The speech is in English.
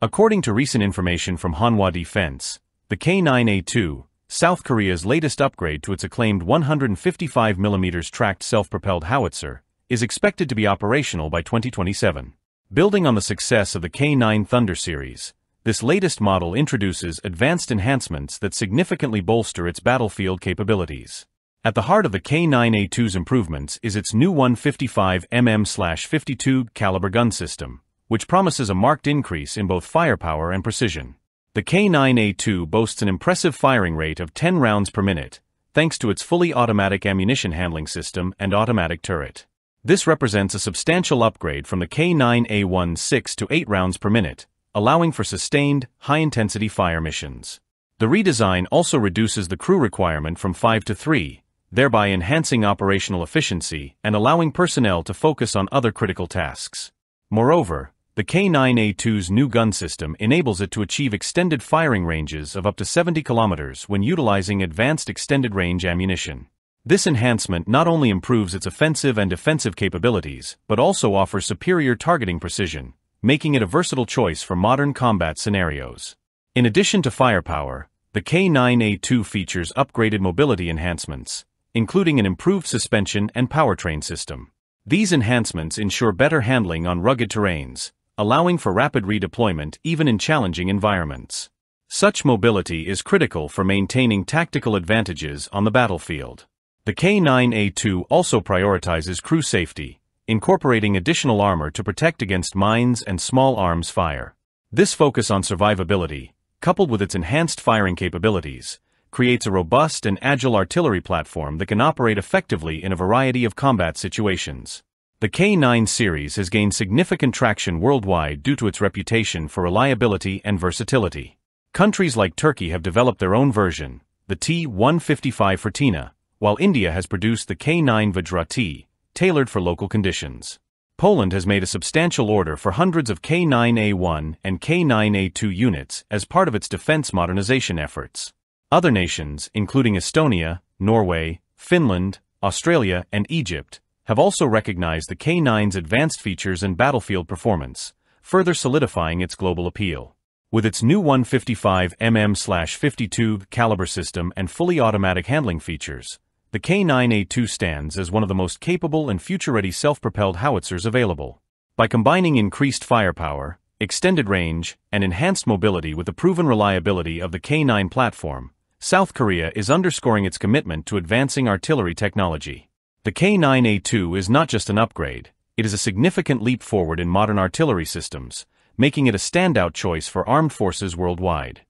According to recent information from Hanwha Defense, the K9A2, South Korea's latest upgrade to its acclaimed 155mm tracked self-propelled howitzer, is expected to be operational by 2027. Building on the success of the K9 Thunder series, this latest model introduces advanced enhancements that significantly bolster its battlefield capabilities. At the heart of the K9A2's improvements is its new 155mm/52 caliber gun system, which promises a marked increase in both firepower and precision. The K9A2 boasts an impressive firing rate of 10 rounds per minute, thanks to its fully automatic ammunition handling system and automatic turret. This represents a substantial upgrade from the K9A1's 6 to 8 rounds per minute, allowing for sustained, high-intensity fire missions. The redesign also reduces the crew requirement from 5 to 3, thereby enhancing operational efficiency and allowing personnel to focus on other critical tasks. Moreover, the K9A2's new gun system enables it to achieve extended firing ranges of up to 70 kilometers when utilizing advanced extended-range ammunition. This enhancement not only improves its offensive and defensive capabilities but also offers superior targeting precision, making it a versatile choice for modern combat scenarios. In addition to firepower, the K9A2 features upgraded mobility enhancements, including an improved suspension and powertrain system. These enhancements ensure better handling on rugged terrains, allowing for rapid redeployment even in challenging environments. Such mobility is critical for maintaining tactical advantages on the battlefield. The K9A2 also prioritizes crew safety, incorporating additional armor to protect against mines and small arms fire. This focus on survivability, coupled with its enhanced firing capabilities, creates a robust and agile artillery platform that can operate effectively in a variety of combat situations. The K9 series has gained significant traction worldwide due to its reputation for reliability and versatility. Countries like Turkey have developed their own version, the T-155 Fertina, while India has produced the K9 Vajra T, tailored for local conditions. Poland has made a substantial order for hundreds of K9A1 and K9A2 units as part of its defense modernization efforts. Other nations, including Estonia, Norway, Finland, Australia, and Egypt, have also recognized the K9's advanced features and battlefield performance, further solidifying its global appeal. With its new 155mm/52 caliber system and fully automatic handling features, the K9A2 stands as one of the most capable and future-ready self-propelled howitzers available. By combining increased firepower, extended range, and enhanced mobility with the proven reliability of the K9 platform, South Korea is underscoring its commitment to advancing artillery technology. The K9A2 is not just an upgrade, it is a significant leap forward in modern artillery systems, making it a standout choice for armed forces worldwide.